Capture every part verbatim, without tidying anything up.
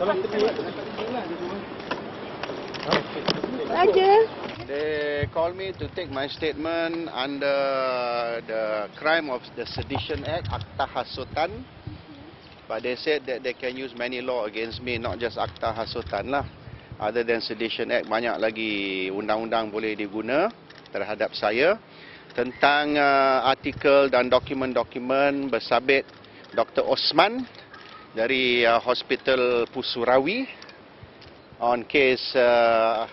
Kalau kita buat, okay. They called me to take my statement under the crime of the Sedition Act, Akta Hasutan. But they said that they can use many law against me, not just Akta Hasutan lah. Other than Sedition Act, banyak lagi undang-undang boleh diguna terhadap saya. Tentang uh, artikel dan dokumen-dokumen bersabit Dr Osman dari uh, Hospital Pusrawi. On case uh,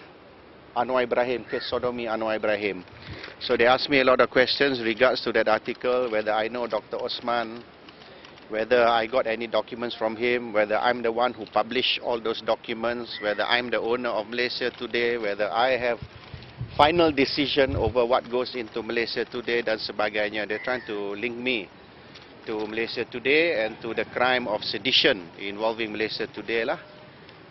Anwar Ibrahim, case sodomy Anwar Ibrahim. So they asked me a lot of questions regards to that article, whether I know Doctor Osman, whether I got any documents from him, whether I'm the one who published all those documents, whether I'm the owner of Malaysia Today, whether I have final decision over what goes into Malaysia Today dan sebagainya. They're trying to link me to Malaysia Today and to the crime of sedition involving Malaysia Today lah.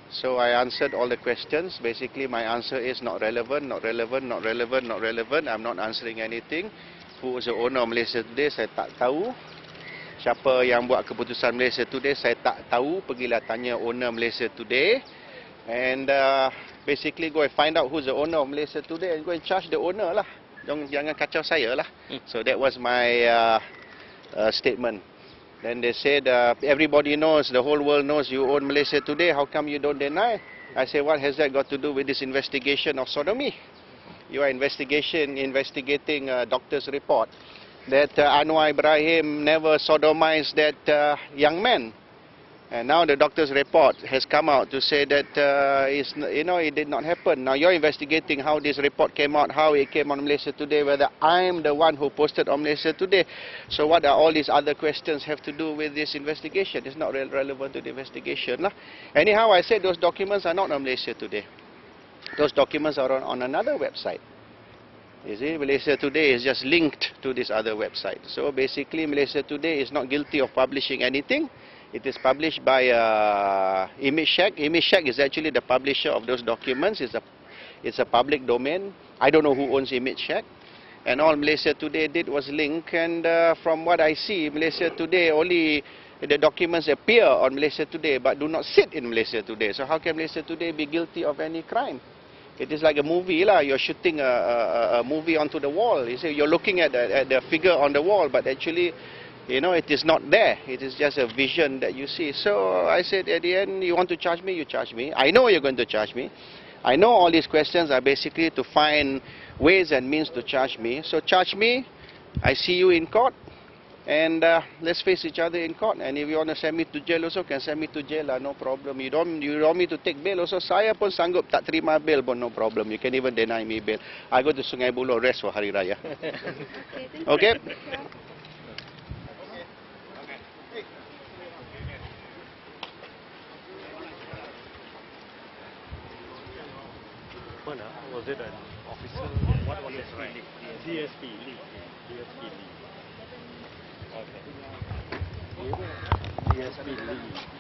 So I answered all the questions. Basically, my answer is not relevant, not relevant, not relevant, not relevant. I'm not answering anything. Who is the owner of Malaysia Today, saya tak tahu. Siapa yang buat keputusan Malaysia Today, saya tak tahu. Pergilah tanya owner Malaysia Today. And uh, basically, go and find out who's the owner of Malaysia Today and go and charge the owner lah. Jangan, jangan kacau saya lah. So that was my uh, uh, statement. Then they said, uh, everybody knows, the whole world knows you own Malaysia Today, how come you don't deny? I said, what has that got to do with this investigation of sodomy? You are investigation, investigating a doctor's report that uh, Anwar Ibrahim never sodomized that uh, young man. And now the doctor's report has come out to say that, uh, it's, you know, it did not happen. Now you're investigating how this report came out, how it came on Malaysia Today, whether I'm the one who posted on Malaysia Today. So what are all these other questions have to do with this investigation? It's not re- relevant to the investigation lah. Anyhow, I said those documents are not on Malaysia Today. Those documents are on, on another website. You see, Malaysia Today is just linked to this other website. So basically, Malaysia Today is not guilty of publishing anything. It is published by uh, Image Shack. Image Shack is actually the publisher of those documents. It's a, it's a public domain. I don't know who owns Image Shack. And all Malaysia Today did was link. And uh, from what I see, Malaysia Today, only the documents appear on Malaysia Today but do not sit in Malaysia Today. So how can Malaysia Today be guilty of any crime? It is like a movie lah. You're shooting a, a, a movie onto the wall. You see, you're looking at the, at the figure on the wall, but actually, you know, it is not there. It is just a vision that you see. So I said, at the end, you want to charge me, you charge me. I know you're going to charge me. I know all these questions are basically to find ways and means to charge me. So charge me. I see you in court. And uh, let's face each other in court. And if you want to send me to jail also, can send me to jail lah. No problem. You don't, you want me to take bail also, saya pun sanggup tak terima bail pun. No problem. You can even deny me bail. I go to Sungai Buloh, rest for Hari Raya. Okay? Was it an officer? What was his rank? D S P Lee. D S P Lee. Okay. D S P Lee.